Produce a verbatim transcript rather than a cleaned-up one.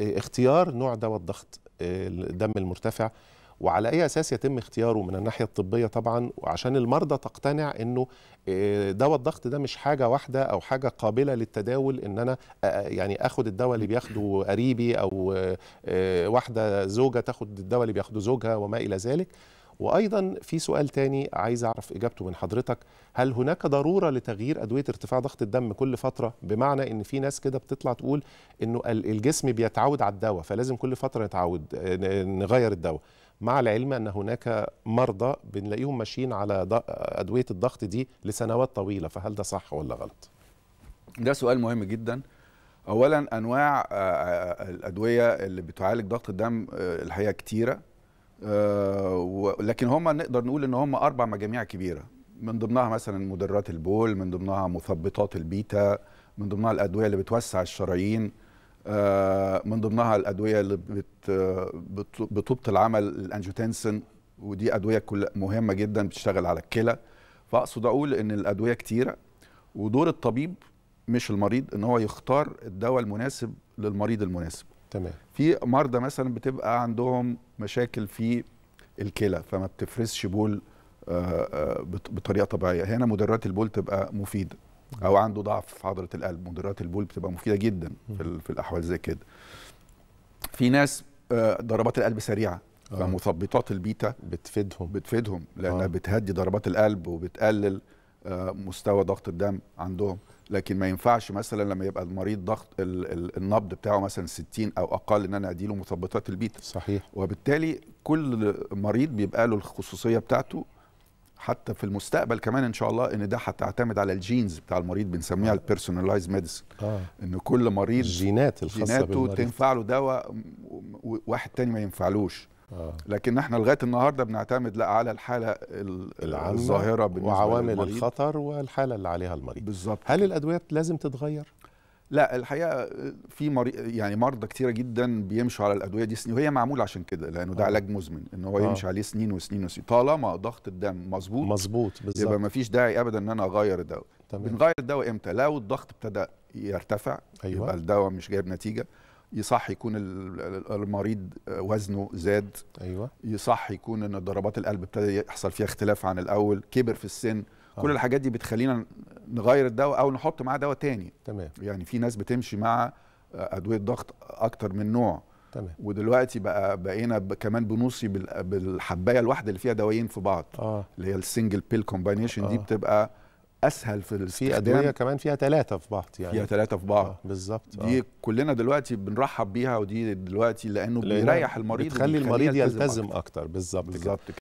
اختيار نوع دواء الضغط الدم المرتفع، وعلى أي أساس يتم اختياره من الناحية الطبية طبعا، وعشان المرضى تقتنع أنه دواء الضغط ده مش حاجة واحدة أو حاجة قابلة للتداول، أن أنا يعني أخد الدواء اللي بياخده قريبي أو واحدة زوجة تاخد الدواء اللي بياخده زوجها وما إلى ذلك. وأيضا في سؤال تاني عايز أعرف إجابته من حضرتك، هل هناك ضرورة لتغيير أدوية ارتفاع ضغط الدم كل فترة؟ بمعنى إن في ناس كده بتطلع تقول إنه الجسم بيتعود على الدواء فلازم كل فترة نتعود نغير الدواء، مع العلم أن هناك مرضى بنلاقيهم ماشيين على أدوية الضغط دي لسنوات طويلة، فهل ده صح ولا غلط؟ ده سؤال مهم جدا. أولا أنواع الأدوية اللي بتعالج ضغط الدم الحقيقة كتيرة، لكن هما نقدر نقول إن هما أربع مجاميع كبيرة، من ضمنها مثلا مدرات البول، من ضمنها مثبطات البيتا، من ضمنها الأدوية اللي بتوسع الشرايين، من ضمنها الأدوية اللي بتبطئ العمل الأنجيوتنسن، ودي أدوية كل مهمة جدا بتشتغل على الكلى. فأقصد أقول إن الأدوية كتيرة، ودور الطبيب مش المريض إن هو يختار الدواء المناسب للمريض المناسب. تمام. في مرضى مثلا بتبقى عندهم مشاكل في الكلى فما بتفرزش بول بطريقة طبيعية، هنا مدرات البول تبقى مفيدة، أو عنده ضعف في عضلة القلب، مدرات البول بتبقى مفيدة جدا في الأحوال زي كده. في ناس ضربات القلب سريعة فمثبطات البيتا بتفيدهم بتفيدهم لأنها آه. بتهدي ضربات القلب وبتقلل مستوى ضغط الدم عندهم. لكن ما ينفعش مثلا لما يبقى المريض ضغط النبض بتاعه مثلا ستين او اقل ان انا اديله مثبطات البيتا. صحيح. وبالتالي كل مريض بيبقى له الخصوصيه بتاعته، حتى في المستقبل كمان ان شاء الله ان ده هتعتمد على الجينز بتاع المريض، بنسميها البيرسوناليزد ميديسن، ان كل مريض الجينات الخاصه جيناته تنفع له دواء وواحد تاني ما ينفعلوش. آه. لكن احنا لغايه النهارده بنعتمد لا على الحاله الظاهره بالنسبه وعوامل الخطر والحاله اللي عليها المريض بالظبط. هل الادويه لازم تتغير؟ لا، الحقيقه في مريض يعني مرضى كتيره جدا بيمشوا على الادويه دي سنين، وهي معموله عشان كده لانه ده آه. علاج مزمن ان هو آه. يمشي عليه سنين وسنين وسنين. طالما ضغط الدم مظبوط مظبوط بالظبط يبقى ما فيش داعي ابدا ان انا اغير الدواء. بنغير الدواء امتى؟ لو الضغط ابتدى يرتفع. أيوة. يبقى الدواء مش جايب نتيجه، يصح يكون المريض وزنه زاد. أيوة. يصح يكون ان ضربات القلب ابتدى يحصل فيها اختلاف عن الاول، كبر في السن. آه. كل الحاجات دي بتخلينا نغير الدواء او نحط معاه دواء تاني. تمام. يعني في ناس بتمشي مع ادويه ضغط اكتر من نوع. تمام. ودلوقتي بقى بقينا كمان بنوصي بالحبايه الواحده اللي فيها دوايين في بعض. آه. اللي هي السنجل بيل كومباينيشن. آه. دي بتبقى اسهل في الاستخدام. في ادويه كمان فيها ثلاثه في بعض، يعني فيها ثلاثه في بعض. آه بالظبط. دي آه. كلنا دلوقتي بنرحب بيها، ودي دلوقتي لانه بيريح المريض، بتخلي المريض يلتزم اكتر. بالظبط بالظبط.